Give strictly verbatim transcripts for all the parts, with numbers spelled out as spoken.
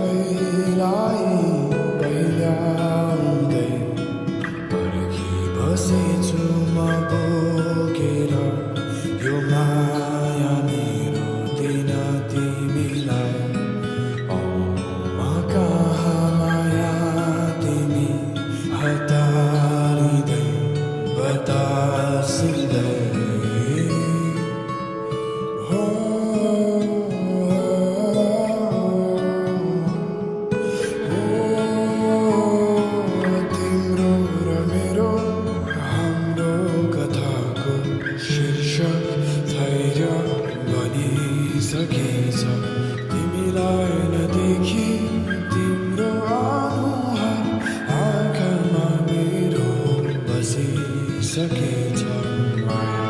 飞来悲凉地，porque você uma boqueira, eu maia miro de nati milai, oh macahamaya de mi hatari de batasi de. Sakisa, dimilai na deki, dimro anuhar, akama miro basi sakita maya.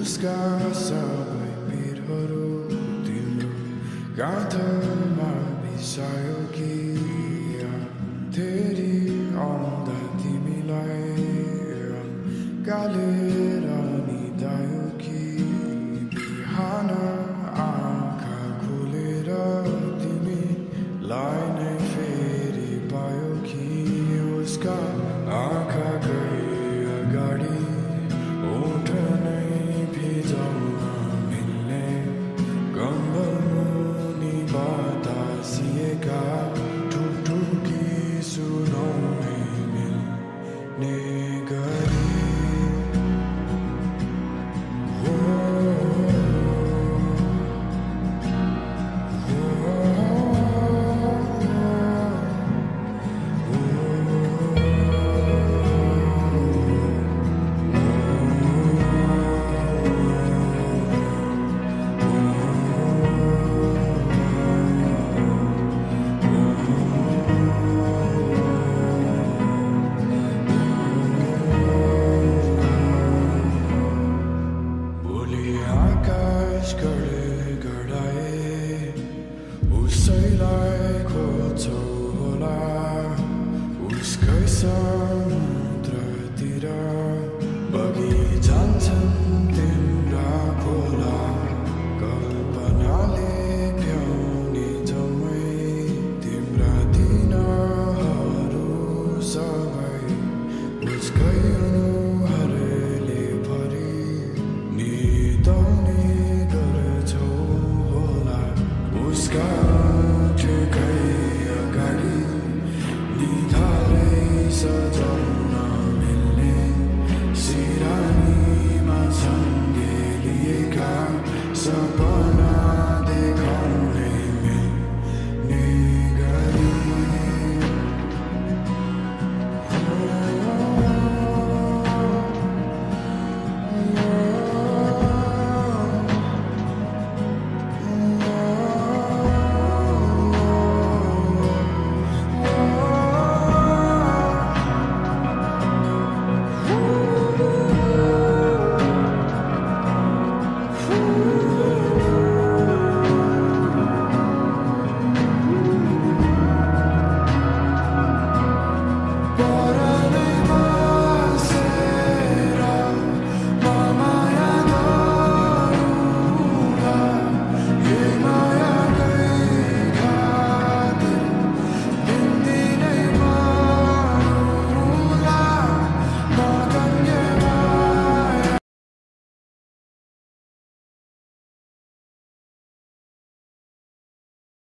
उसका सब बिरहो दिलो गाथा मारी सायो किया तेरी आंधा तिमिलाया काले